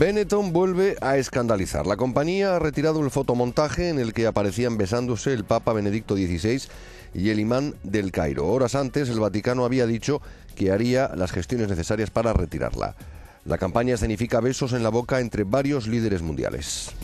Benetton vuelve a escandalizar. La compañía ha retirado el fotomontaje en el que aparecían besándose el Papa Benedicto XVI y el imán del Cairo. Horas antes, el Vaticano había dicho que haría las gestiones necesarias para retirarla. La campaña escenifica besos en la boca entre varios líderes mundiales.